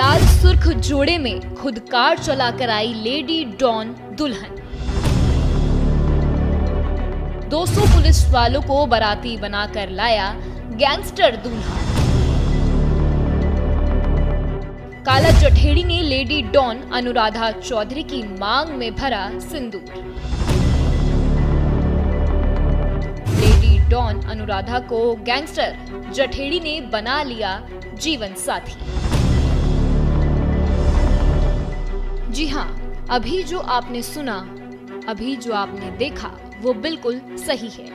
लाल सुर्ख जोड़े में खुद कार चलाकर आई लेडी डॉन दुल्हन। 200 पुलिस वालों को बराती बनाकर लाया गैंगस्टर दूल्हा। काला जठेड़ी ने लेडी डॉन अनुराधा चौधरी की मांग में भरा सिंदूर। डॉन अनुराधा को गैंगस्टर जठेड़ी ने बना लिया जीवन साथी। जी हां, अभी जो आपने सुना, अभी जो आपने देखा वो बिल्कुल सही है।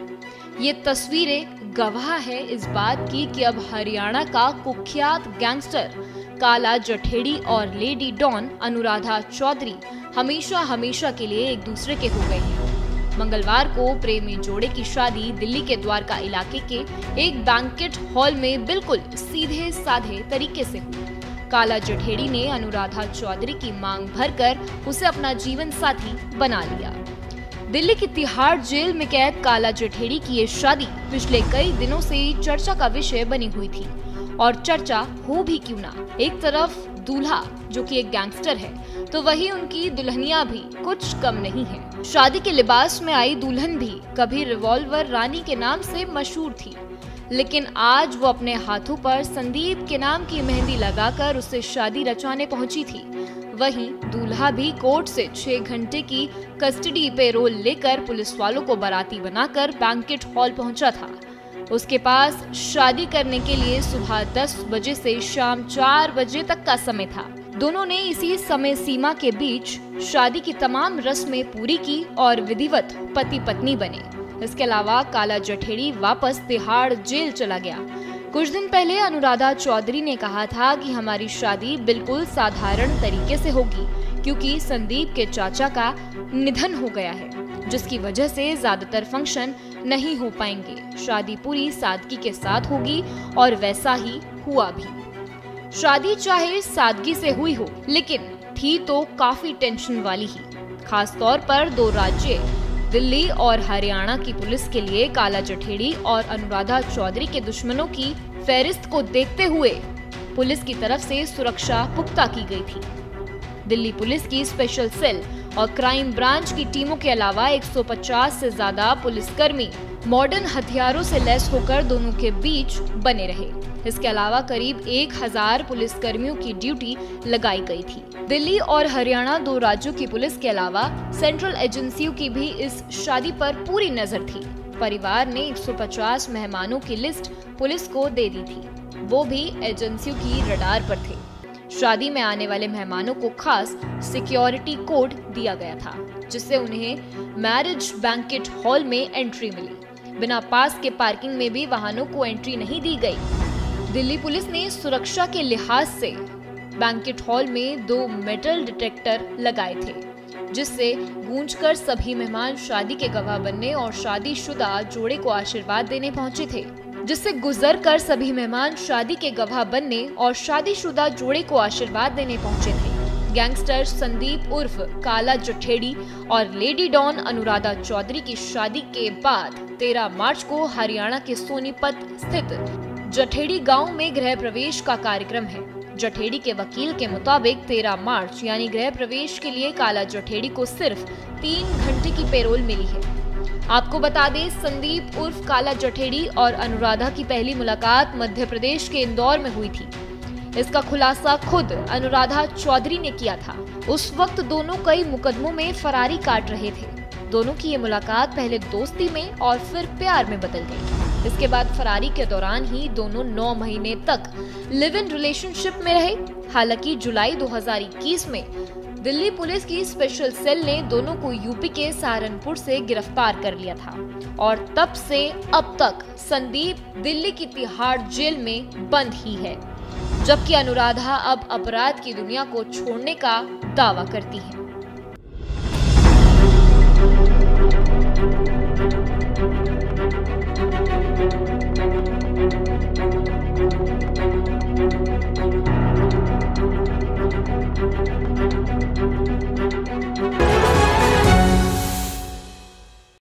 ये तस्वीरें गवाह है इस बात की कि अब हरियाणा का कुख्यात गैंगस्टर काला जठेड़ी और लेडी डॉन अनुराधा चौधरी हमेशा हमेशा के लिए एक दूसरे के हो गए हैं। मंगलवार को प्रेमी जोड़े की शादी दिल्ली के द्वारका इलाके के एक बैंकेट हॉल में बिल्कुल सीधे साधे तरीके से हुई। काला जठेड़ी ने अनुराधा चौधरी की मांग भरकर उसे अपना जीवन साथी बना लिया। दिल्ली की तिहाड़ जेल में कैद काला जठेड़ी की ये शादी पिछले कई दिनों से चर्चा का विषय बनी हुई थी, और चर्चा हो भी क्यों ना। एक तरफ दूल्हा जो कि एक गैंगस्टर है, तो वही उनकी दुल्हनिया भी कुछ कम नहीं है। शादी के लिबास में आई दुल्हन भी कभी रिवॉल्वर रानी के नाम से मशहूर थी, लेकिन आज वो अपने हाथों पर संदीप के नाम की मेहंदी लगाकर उससे शादी रचाने पहुंची थी। वहीं दूल्हा भी कोर्ट से 6 घंटे की कस्टडी पेरोल लेकर पुलिस वालों को बराती बनाकर बैंकेट हॉल पहुंचा था। उसके पास शादी करने के लिए सुबह 10 बजे से शाम 4 बजे तक का समय था। दोनों ने इसी समय सीमा के बीच शादी की तमाम रस्में पूरी की और विधिवत पति पत्नी बने। इसके अलावा काला जठेड़ी वापस तिहाड़ जेल चला गया। कुछ दिन पहले अनुराधा चौधरी ने कहा था कि हमारी शादी बिल्कुल साधारण तरीके से होगी, क्योंकि संदीप के चाचा का निधन हो गया है, जिसकी वजह से ज्यादातर फंक्शन नहीं हो पाएंगे। शादी पूरी सादगी के साथ होगी और वैसा ही हुआ भी। शादी चाहे सादगी से हुई हो, लेकिन थी तो काफी टेंशन वाली ही। खास तौर पर 2 राज्य दिल्ली और हरियाणा की पुलिस के लिए काला जठेड़ी और अनुराधा चौधरी के दुश्मनों की फहरिस्त को देखते हुए पुलिस की तरफ से सुरक्षा पुख्ता की गई थी। दिल्ली पुलिस की स्पेशल सेल और क्राइम ब्रांच की टीमों के अलावा 150 से ज्यादा पुलिसकर्मी मॉडर्न हथियारों से लैस होकर दोनों के बीच बने रहे। इसके अलावा करीब 1000 पुलिसकर्मियों की ड्यूटी लगाई गई थी। दिल्ली और हरियाणा 2 राज्यों की पुलिस के अलावा सेंट्रल एजेंसियों की भी इस शादी पर पूरी नजर थी। परिवार ने 150 मेहमानों की लिस्ट पुलिस को दे दी थी, वो भी एजेंसियों की रडार पर थे। शादी में आने वाले मेहमानों को खास सिक्योरिटी कोड दिया गया था, जिससे उन्हें मैरिज बैंकेट हॉल में एंट्री मिली। बिना पास के पार्किंग में भी वाहनों को एंट्री नहीं दी गई। दिल्ली पुलिस ने सुरक्षा के लिहाज से बैंकेट हॉल में 2 मेटल डिटेक्टर लगाए थे, जिससे गूंजकर सभी मेहमान शादी के गवाह बनने और शादीशुदा जोड़े को आशीर्वाद देने पहुंचे थे। गैंगस्टर संदीप उर्फ काला जठेड़ी और लेडी डॉन अनुराधा चौधरी की शादी के बाद 13 मार्च को हरियाणा के सोनीपत स्थित जठेड़ी गांव में गृह प्रवेश का कार्यक्रम है। जठेड़ी के वकील के मुताबिक 13 मार्च यानी गृह प्रवेश के लिए काला जठेड़ी को सिर्फ 3 घंटे की पेरोल मिली है। आपको बता दें, संदीप उर्फ काला जठेड़ी और अनुराधा की पहली मुलाकात मध्य प्रदेश के इंदौर में हुई थी। इसका खुलासा खुद अनुराधा चौधरी ने किया था। उस वक्त दोनों कई मुकदमों में फरारी काट रहे थे। दोनों की ये मुलाकात पहले दोस्ती में और फिर प्यार में बदल गई। इसके बाद फरारी के दौरान ही दोनों 9 महीने तक लिव इन रिलेशनशिप में रहे। हालांकि जुलाई 2021 में दिल्ली पुलिस की स्पेशल सेल ने दोनों को यूपी के सहारनपुर से गिरफ्तार कर लिया था, और तब से अब तक संदीप दिल्ली की तिहाड़ जेल में बंद ही है, जबकि अनुराधा अब अपराध की दुनिया को छोड़ने का दावा करती है।